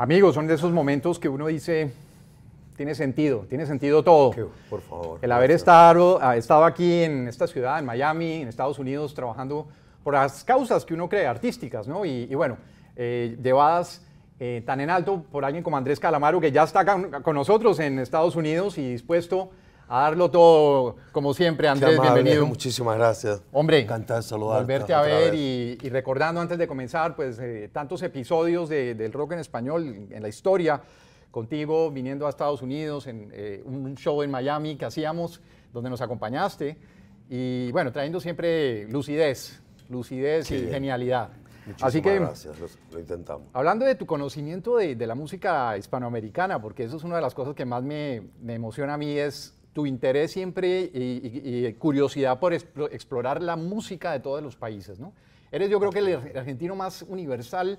Amigos, son de esos momentos que uno dice, tiene sentido todo. Por favor. El haber estado aquí en esta ciudad, en Miami, en Estados Unidos, trabajando por las causas que uno cree, artísticas, ¿no? Y bueno, llevadas tan en alto por alguien como Andrés Calamaro, que ya está con nosotros en Estados Unidos y dispuesto a darlo todo, como siempre. Andrés, bienvenido. Muchísimas gracias. Hombre, encantado de saludarte. Volverte a ver y recordando antes de comenzar, pues tantos episodios del rock en español en la historia, contigo viniendo a Estados Unidos, en un show en Miami que hacíamos, donde nos acompañaste, y bueno, trayendo siempre lucidez y genialidad. Muchísimas Así que, gracias, lo intentamos. Hablando de tu conocimiento de la música hispanoamericana, porque eso es una de las cosas que más me emociona a mí, es tu interés siempre y curiosidad por explorar la música de todos los países, ¿no? Eres, yo creo, que el argentino más universal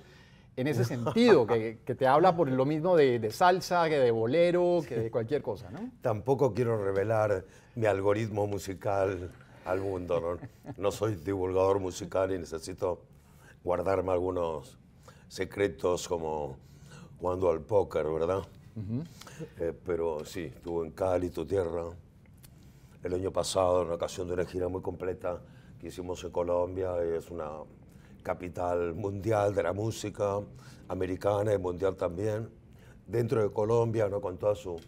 en ese sentido, que te habla por lo mismo de salsa, que de bolero, que de cualquier cosa, ¿no? Tampoco quiero revelar mi algoritmo musical al mundo, ¿no? No soy divulgador musical y necesito guardarme algunos secretos, como jugando al póker, ¿verdad? Uh-huh. Pero sí, estuve en Cali, tu tierra, el año pasado, en ocasión de una gira muy completa que hicimos en Colombia. Es una capital mundial de la música americana y mundial también. Dentro de Colombia, ¿no? Con toda su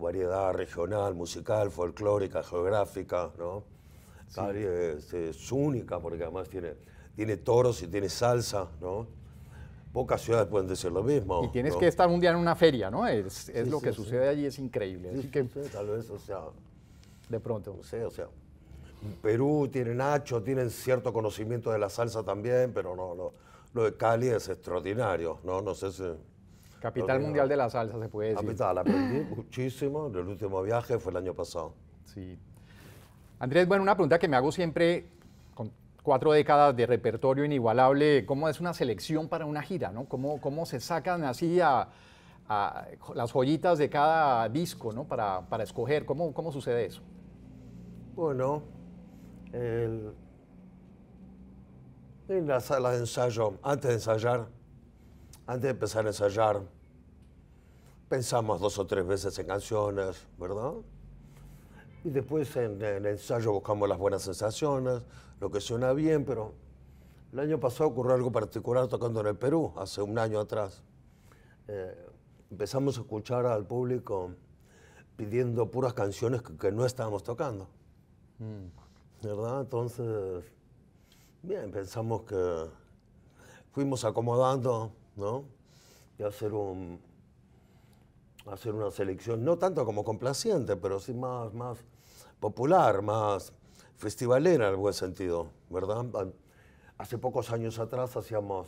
variedad regional, musical, folclórica, geográfica, ¿no? Sí. Cali es única porque además tiene toros y tiene salsa, ¿no? Pocas ciudades pueden decir lo mismo. Y tienes, ¿no?, que estar un día en una feria, ¿no? Es lo que sucede allí, es increíble. Sí, así que, sí, tal vez, o sea, de pronto. No sé, o sea, Perú tiene nacho, tienen cierto conocimiento de la salsa también, pero no, lo de Cali es extraordinario, ¿no? No sé si... Capital mundial de la salsa, se puede decir. Capital, aprendí muchísimo. El último viaje fue el año pasado. Sí. Andrés, bueno, una pregunta que me hago siempre... 4 décadas de repertorio inigualable, ¿cómo es una selección para una gira, ¿no? ¿Cómo se sacan así a las joyitas de cada disco, ¿no?, para escoger? ¿Cómo sucede eso? Bueno, en la sala de ensayo, antes de empezar a ensayar, pensamos 2 o 3 veces en canciones, ¿verdad? Y después en el ensayo buscamos las buenas sensaciones, lo que suena bien, pero el año pasado ocurrió algo particular tocando en el Perú, hace un año atrás. Empezamos a escuchar al público pidiendo puras canciones que no estábamos tocando. ¿Verdad? Entonces, bien, pensamos que fuimos acomodando, ¿no? Y hacer una selección, no tanto como complaciente, pero sí más popular, más festivalera en el buen sentido, ¿verdad? Hace pocos años atrás hacíamos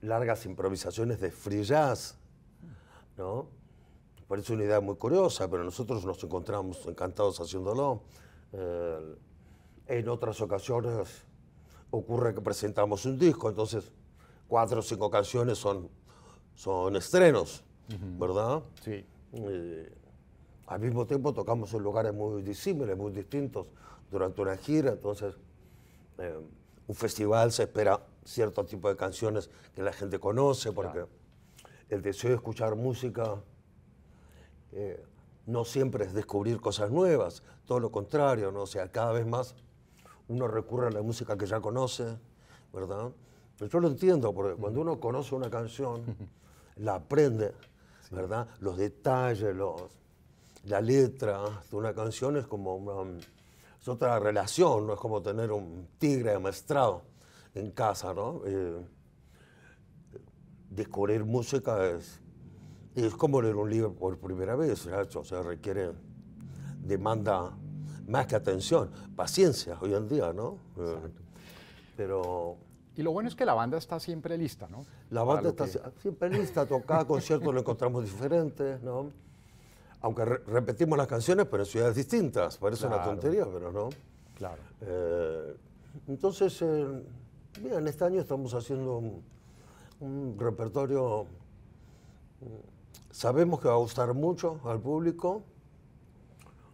largas improvisaciones de free jazz, ¿no? Parece una idea muy curiosa, pero nosotros nos encontramos encantados haciéndolo. En otras ocasiones ocurre que presentamos un disco, entonces 4 o 5 canciones son estrenos, ¿verdad? Sí. Al mismo tiempo tocamos en lugares muy disímiles, muy distintos durante una gira, entonces un festival se espera cierto tipo de canciones que la gente conoce, porque claro, el deseo de escuchar música no siempre es descubrir cosas nuevas, todo lo contrario, ¿no? O sea, cada vez más uno recurre a la música que ya conoce, ¿verdad? Pero yo lo entiendo, porque cuando uno conoce una canción, la aprende, ¿verdad? Los detalles, la letra de una canción es como es otra relación, no es como tener un tigre amestrado en casa, ¿no? Descubrir música es como leer un libro por primera vez, ¿verdad? O sea, demanda más que atención, paciencia hoy en día, ¿no? Pero... Y lo bueno es que la banda está siempre lista, ¿no? La banda está siempre lista, cada concierto lo encontramos diferente, ¿no? Aunque repetimos las canciones, pero en ciudades distintas, parece una tontería, pero no. Claro. Entonces, bien, este año estamos haciendo un repertorio, sabemos que va a gustar mucho al público,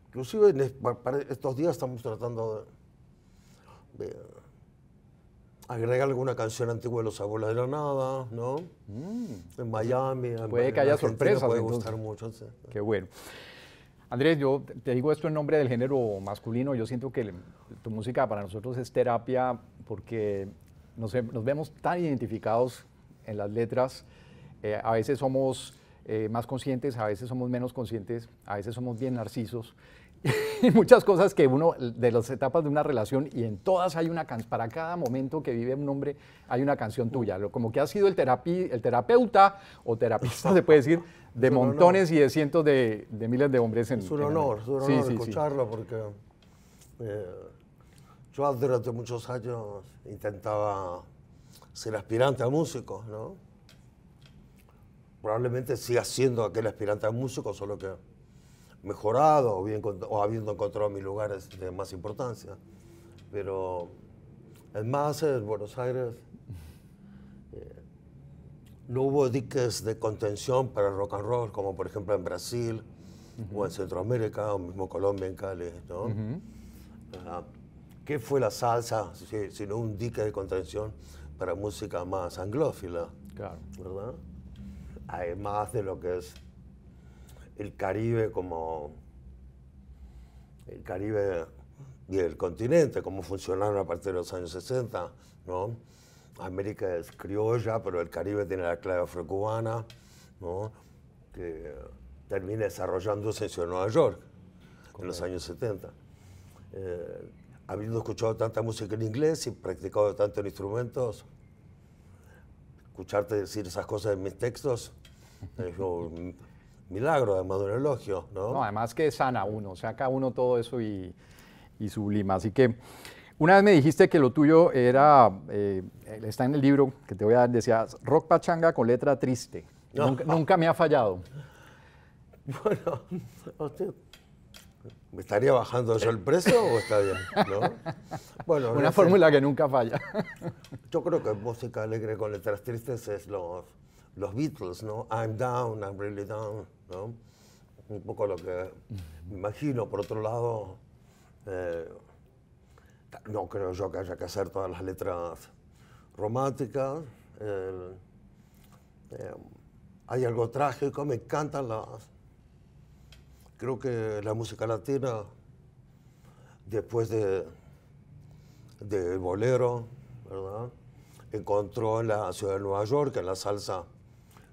inclusive para estos días estamos tratando de Agrega alguna canción antigua de Los Abuelos de la Nada, ¿no? En Miami. Puede que haya sorpresas. Puede gustar mucho. Sí. Qué bueno. Andrés, yo te digo esto en nombre del género masculino. Yo siento que tu música para nosotros es terapia porque nos vemos tan identificados en las letras. A veces somos más conscientes, a veces somos menos conscientes, a veces somos bien narcisos. Y muchas cosas que uno, de las etapas de una relación, y en todas hay una canción, para cada momento que vive un hombre hay una canción tuya, como que has sido el terapeuta o terapista, se puede decir, de montones y de cientos de miles de hombres. Es un honor, escucharlo, porque yo durante muchos años intentaba ser aspirante a músico, ¿no? Probablemente siga siendo aquel aspirante a músico, solo que mejorado o habiendo encontrado mis lugares de más importancia. Pero en Massa, en Buenos Aires, no hubo diques de contención para el rock and roll, como por ejemplo en Brasil, o en Centroamérica, o mismo Colombia, en Cali, ¿no? ¿Qué fue la salsa, sino un dique de contención para música más anglófila? Claro. ¿Verdad? Además de lo que es el Caribe, como el Caribe y el continente, como funcionaron a partir de los años 60, ¿no? América es criolla, pero el Caribe tiene la clave afrocubana, ¿no? Que termina desarrollándose en Ciudad de Nueva York, correcto, en los años 70. Habiendo escuchado tanta música en inglés y practicado tantos instrumentos, escucharte decir esas cosas en mis textos, yo, milagro, además de un elogio, ¿no? No, además que sana uno, saca uno todo eso y sublima. Así que una vez me dijiste que lo tuyo era, está en el libro que te voy a dar, decías rock pachanga con letra triste. No. Nunca me ha fallado. Bueno, usted, ¿me estaría bajando yo el precio o está bien? ¿No? Bueno, una fórmula que nunca falla. Yo creo que música alegre con letras tristes es los Beatles, ¿no? I'm down, I'm really down, ¿no? Un poco lo que me imagino. Por otro lado, no creo yo que haya que hacer todas las letras románticas. Hay algo trágico, me encantan las... Creo que la música latina, después de bolero, ¿verdad?, encontró en la ciudad de Nueva York, en la salsa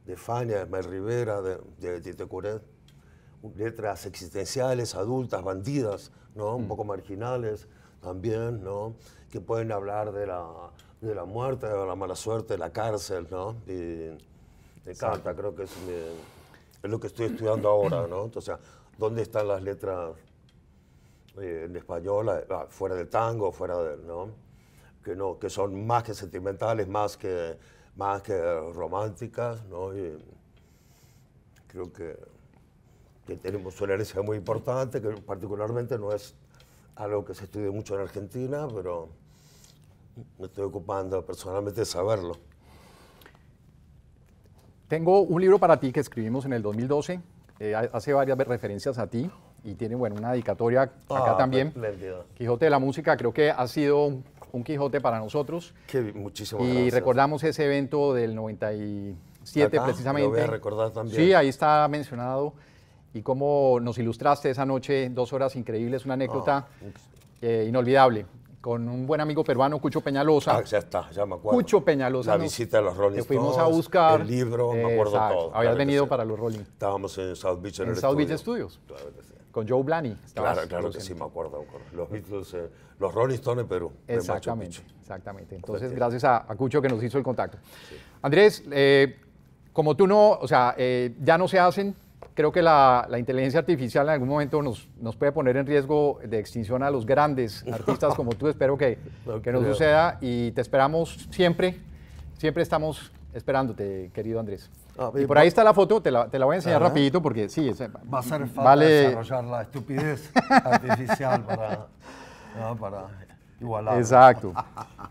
de Fania, de Mel Rivera, de Tito Curet, letras existenciales, adultas, bandidas, ¿no? Un poco marginales también, ¿no? Que pueden hablar de la muerte, de la mala suerte, de la cárcel, ¿no? Y me encanta, creo que es lo que estoy estudiando ahora, ¿no? Entonces, ¿dónde están las letras en español, fuera del tango, fuera del, ¿no? Que son más que sentimentales, más que románticas, ¿no? Y creo que tenemos una herencia muy importante, que particularmente no es algo que se estudie mucho en Argentina, pero me estoy ocupando personalmente de saberlo. Tengo un libro para ti que escribimos en el 2012, hace varias referencias a ti, y tiene, bueno, una dedicatoria acá también. Pléndido. Quijote de la música, creo que ha sido un Quijote para nosotros. Muchísimas gracias. Y recordamos ese evento del 97 acá, precisamente. Lo voy a recordar también. Sí, ahí está mencionado. Y cómo nos ilustraste esa noche, 2 horas increíbles, una anécdota inolvidable, con un buen amigo peruano, Cucho Peñalosa. Ya está, ya me acuerdo. Cucho Peñalosa. La visita de los Rolling Stones. Te fuimos a buscar. El libro, me acuerdo todo. Habías venido para los Rolling. Estábamos en South Beach, en el South Beach Studios. Claro que sí. Con Joe Blaney. Claro que sí, me acuerdo. Los Beatles, los Rolling Stones en Perú. Exactamente, exactamente. Entonces, gracias a Cucho que nos hizo el contacto. Sí. Andrés, como tú no, o sea, ya no se hacen, creo que la inteligencia artificial en algún momento nos puede poner en riesgo de extinción a los grandes artistas como tú. Espero que no suceda y te esperamos siempre. Siempre estamos esperándote, querido Andrés. Y por ahí está la foto, te la voy a enseñar rapidito porque sí. Va a ser fácil desarrollar la estupidez artificial para igualar. Exacto.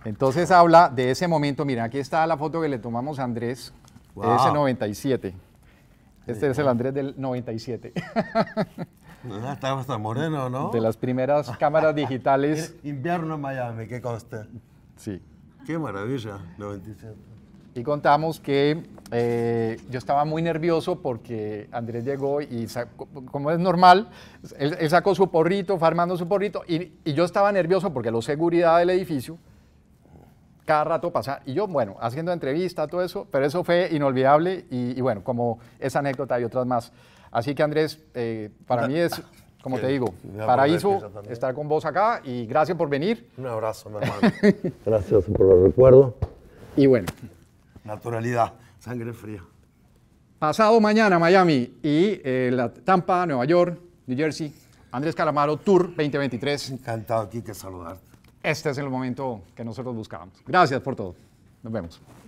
Entonces habla de ese momento. Miren, aquí está la foto que le tomamos a Andrés. Wow. Ese 97. Este es el Andrés del 97. Estaba hasta moreno, ¿no? De las primeras cámaras digitales. Invierno en Miami, que conste. Sí. Qué maravilla, 97. Y contamos que yo estaba muy nervioso porque Andrés llegó y, sacó, como es normal, él sacó su porrito, fue armando su porrito, y yo estaba nervioso porque la seguridad del edificio cada rato pasaba. Y yo, bueno, haciendo entrevista, todo eso, pero eso fue inolvidable y bueno, como esa anécdota y otras más. Así que Andrés, para mí es, como te digo, paraíso estar con vos acá y gracias por venir. Un abrazo, mi hermano. Gracias por el recuerdo. Y bueno. Naturalidad, sangre fría. Pasado mañana Miami y la Tampa, Nueva York, New Jersey, Andrés Calamaro Tour 2023. Encantado, Kike, saludarte. Este es el momento que nosotros buscábamos. Gracias por todo. Nos vemos.